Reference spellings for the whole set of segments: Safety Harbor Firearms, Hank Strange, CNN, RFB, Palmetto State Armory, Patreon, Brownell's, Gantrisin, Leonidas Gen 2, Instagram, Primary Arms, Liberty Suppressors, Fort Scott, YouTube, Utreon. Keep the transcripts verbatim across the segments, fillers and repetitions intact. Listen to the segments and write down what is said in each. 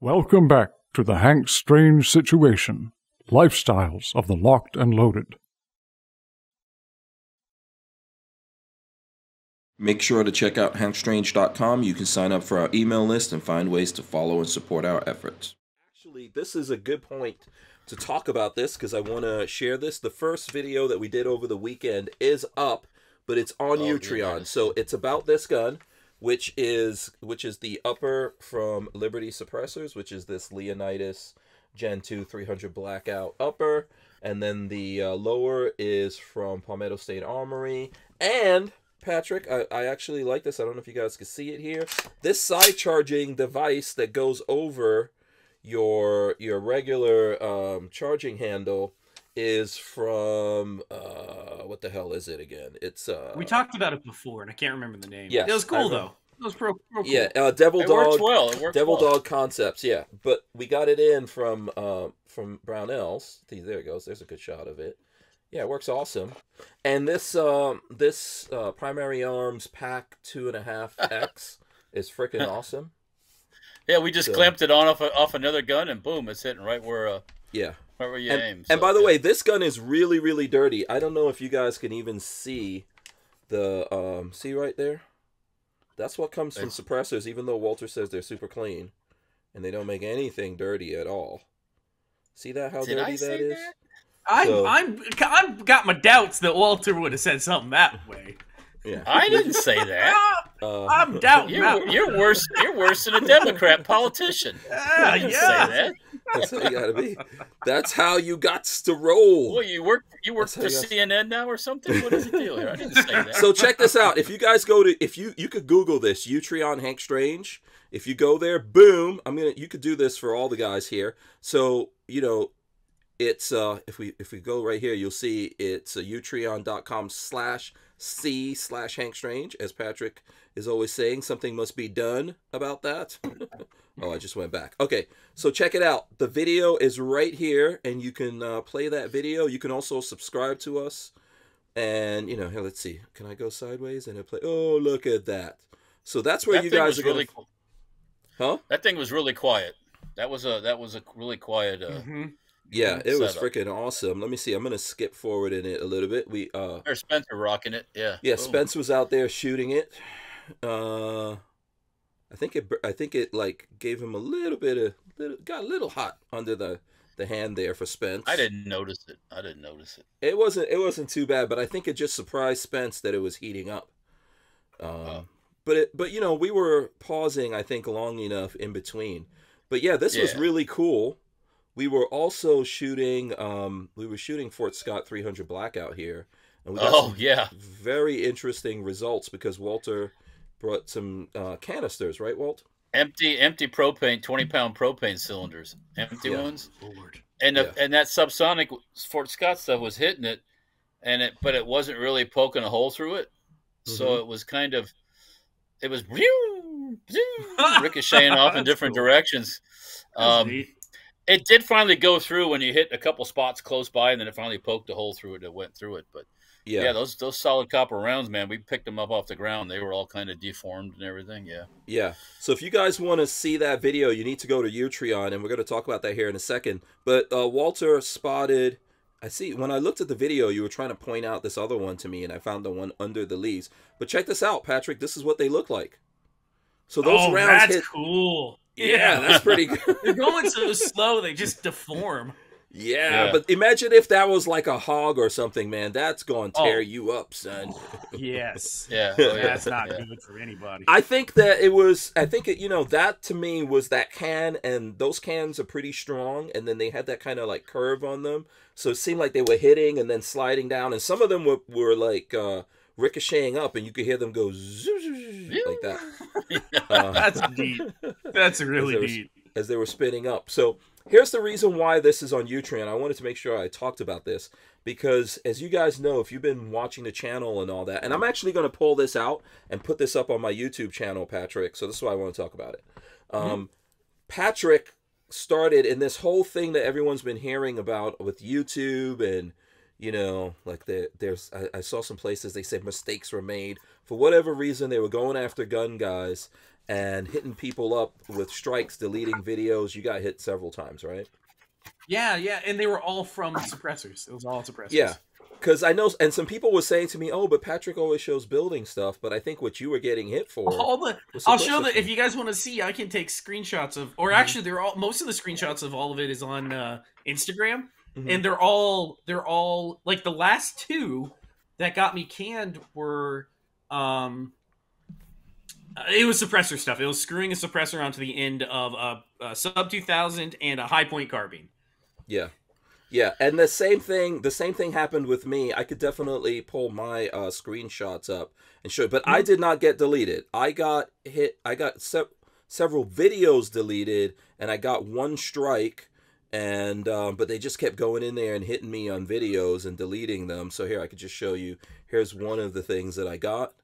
Welcome back to the Hank Strange Situation, Lifestyles of the Locked and Loaded. Make sure to check out hank strange dot com. You can sign up for our email list and find ways to follow and support our efforts. Actually, this is a good point to talk about this because I want to share this. The first video that we did over the weekend is up, but it's on oh, Utreon. Yeah. So it's about this gun, which is which is the upper from Liberty Suppressors, which is this Leonidas Gen two three hundred Blackout upper. And then the uh, lower is from Palmetto State Armory. And, Patrick, I, I actually like this. I don't know if you guys can see it here. This side-charging device that goes over your, your regular um, charging handle is from uh what the hell is it again? It's uh we talked about it before and I can't remember the name. Yeah, it was cool though. It was pro, pro cool. Yeah, uh devil it dog well. devil well. dog concepts. Yeah, but we got it in from uh from Brownell's. There it goes. There's a good shot of it. Yeah, it works awesome. And this um this uh Primary Arms pack two and a half X is freaking awesome. Yeah, we just so. clamped it on off off another gun and boom, it's hitting right where uh yeah. Where you and, aim, so, and by the yeah. way, this gun is really, really dirty. I don't know if you guys can even see the um, see right there. That's what comes from it's... suppressors. Even though Walter says they're super clean, and they don't make anything dirty at all. See that? How Did dirty I that is. That? I'm, so, I'm, I'm got my doubts that Walter would have said something that way. Yeah. I didn't say that. Uh, I'm doubting you're, you're worse. You're worse than a Democrat politician. Yeah, I didn't yeah. say that. That's how you gotta be. That's how you got to roll. Well, you work. You work for C N N now or something. What is the deal here? I didn't say that. So check this out. If you guys go to, if you you could Google this, Utreon Hank Strange. If you go there, boom. I'm gonna. You could do this for all the guys here. So you know, it's uh. If we if we go right here, you'll see it's uh, utreon dot com slash C slash Hank Strange, as Patrick is always saying. Something must be done about that. Oh, I just went back. Okay, so check it out. The video is right here, and you can uh, play that video. You can also subscribe to us. And, you know, here, let's see. Can I go sideways and I play? Oh, look at that. So that's where that you guys are really going. Huh? That thing was really quiet. That was a, that was a really quiet uh, mm-hmm. Yeah, it was freaking awesome. Let me see. I'm going to skip forward in it a little bit. We uh, There's Spencer rocking it. Yeah. Yeah, ooh. Spence was out there shooting it. Uh, I think it I think it like gave him a little bit of little, got a little hot under the the hand there for Spence. I didn't notice it. I didn't notice it. It wasn't it wasn't too bad, but I think it just surprised Spence that it was heating up. Um, oh. but it but you know, we were pausing I think long enough in between. But yeah, this yeah. was really cool. We were also shooting. Um, we were shooting Fort Scott three hundred Blackout here, and we got oh, some yeah. very interesting results because Walter brought some uh, canisters, right, Walt? Empty, empty propane, twenty pound propane cylinders, empty yeah. ones. Lord. And the, yeah. and that subsonic Fort Scott stuff was hitting it, and it, but it wasn't really poking a hole through it, mm-hmm. so it was kind of, it was ricocheting off in different cool. directions. Um, It did finally go through when you hit a couple spots close by, and then it finally poked a hole through it that went through it. But yeah, yeah those those solid copper rounds, man, we picked them up off the ground. They were all kind of deformed and everything. Yeah. Yeah. So if you guys want to see that video, you need to go to Utreon, and we're going to talk about that here in a second. But uh, Walter spotted, I see, when I looked at the video, you were trying to point out this other one to me, and I found the one under the leaves. But check this out, Patrick. This is what they look like. So those oh, rounds that's hit. cool. Yeah, yeah, that's pretty good. They're going so slow, they just deform. Yeah, yeah, but imagine if that was like a hog or something, man. That's going to tear oh. you up, son. Yes. Yeah. Oh, yeah. That's not yeah. good for anybody. I think that it was, I think, it, you know, that to me was that can, and those cans are pretty strong, and then they had that kind of like curve on them. So it seemed like they were hitting and then sliding down, and some of them were, were like... Uh, ricocheting up, and you could hear them go zoo, zoo, zoo, like that. Uh, that's deep. That's really as were, deep. As they were spinning up. So here's the reason why this is on Utreon. I wanted to make sure I talked about this because, as you guys know, if you've been watching the channel and all that, and I'm actually going to pull this out and put this up on my YouTube channel, Patrick. So this is why I want to talk about it. Um, mm-hmm. Patrick started in this whole thing that everyone's been hearing about with YouTube and You know, like the, there's, I, I saw some places they said mistakes were made. For whatever reason, they were going after gun guys. and hitting people up with strikes, deleting videos. You got hit several times, right? Yeah, yeah, and they were all from suppressors. It was all suppressors. Yeah, because I know, and some people were saying to me, "Oh, but Patrick always shows building stuff." But I think what you were getting hit for. All the, I'll show that if you guys want to see. I can take screenshots of, or mm-hmm. actually, they're all most of the screenshots of all of it is on uh, Instagram, mm-hmm. and they're all they're all like the last two that got me canned were. Um, It was suppressor stuff. It was screwing a suppressor onto the end of a, a sub two thousand and a high point carbine. Yeah, yeah, and the same thing. The same thing happened with me. I could definitely pull my uh, screenshots up and show, but I did not get deleted. I got hit. I got se several videos deleted, and I got one strike. And um, but they just kept going in there and hitting me on videos and deleting them. So here I could just show you. Here's one of the things that I got.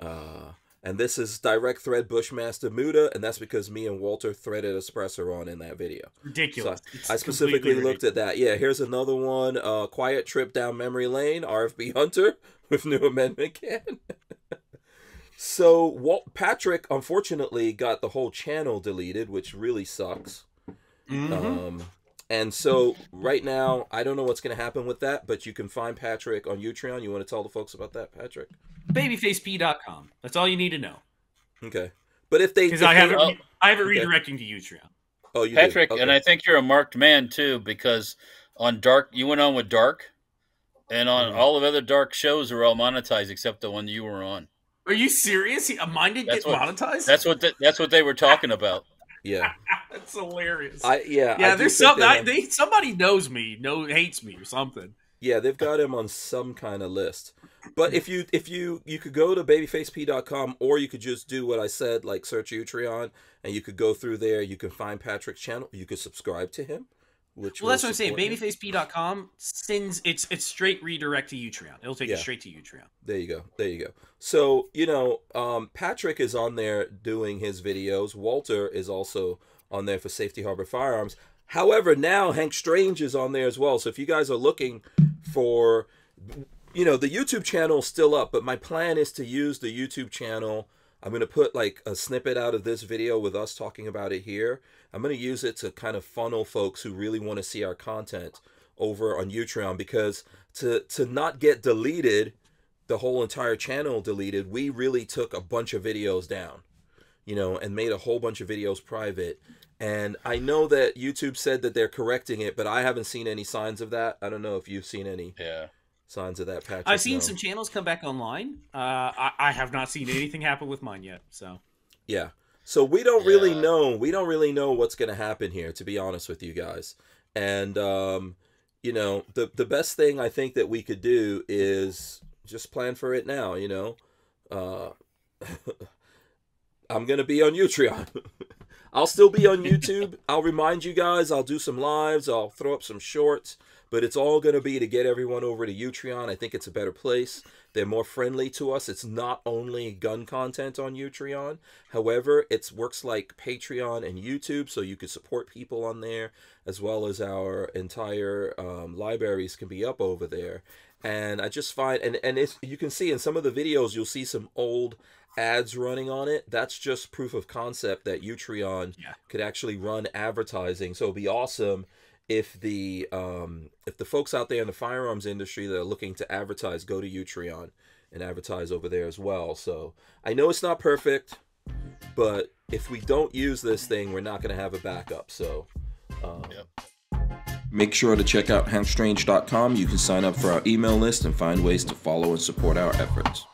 Uh, And this is direct thread Bushmaster Muta, and that's because me and Walter threaded a suppressor on in that video. Ridiculous. So I specifically looked at that. Yeah, here's another one. Uh, Quiet Trip Down Memory Lane, R F B Hunter with New Amendment Can. So Walt Patrick, unfortunately, got the whole channel deleted, which really sucks. Mm-hmm. Um, and so right now, I don't know what's going to happen with that, but you can find Patrick on Utreon. You want to tell the folks about that, Patrick? babyface P dot com. That's all you need to know. Okay. But if they... Because I have it, oh, I have it okay. redirecting to Utreon. Oh, you Patrick, okay. and I think you're a marked man, too, because on Dark, you went on with Dark, and on mm-hmm. all of other Dark shows are all monetized except the one you were on. Are you serious? Mine didn't that's get what, monetized? That's what, the, that's what they were talking about. Yeah. That's hilarious. I, yeah, yeah I there's some, I, they, somebody knows me, know, hates me or something. Yeah, they've got him on some kind of list. But if you if you you could go to babyface P dot com, or you could just do what I said, like search Utreon, and you could go through there. You can find Patrick's channel. You could subscribe to him. Which well, that's what I'm saying. babyface P dot com sends it's it's straight redirect to Utreon. It'll take yeah. you straight to Utreon. There you go. There you go. So you know, um, Patrick is on there doing his videos. Walter is also on there for Safety Harbor Firearms. However, now Hank Strange is on there as well. So if you guys are looking for, you know, the YouTube channel is still up, but my plan is to use the YouTube channel. I'm going to put like a snippet out of this video with us talking about it here. I'm going to use it to kind of funnel folks who really want to see our content over on Utreon, because to, to not get deleted, the whole entire channel deleted, we really took a bunch of videos down, you know, and made a whole bunch of videos private. And I know that YouTube said that they're correcting it, but I haven't seen any signs of that. I don't know if you've seen any yeah. signs of that, Patrick. I've seen no. some channels come back online. Uh, I, I have not seen anything happen with mine yet. So, yeah. So we don't yeah. really know. We don't really know what's going to happen here, to be honest with you guys. And, um, you know, the, the best thing I think that we could do is just plan for it now, you know. Uh, I'm going to be on Utreon. I'll still be on YouTube. I'll remind you guys. I'll do some lives. I'll throw up some shorts. But it's all going to be to get everyone over to Utreon. I think it's a better place. They're more friendly to us. It's not only gun content on Utreon. However, it works like Patreon and YouTube, so you can support people on there, as well as our entire um, libraries can be up over there. And I just find, and, and it's, you can see in some of the videos, you'll see some old ads running on it. That's just proof of concept that Utreon yeah. could actually run advertising. So it'd be awesome if the um if the folks out there in the firearms industry that are looking to advertise go to Utreon and advertise over there as well. So I know it's not perfect, but if we don't use this thing, we're not going to have a backup. So um yeah. make sure to check out hank strange dot com. You can sign up for our email list and find ways to follow and support our efforts.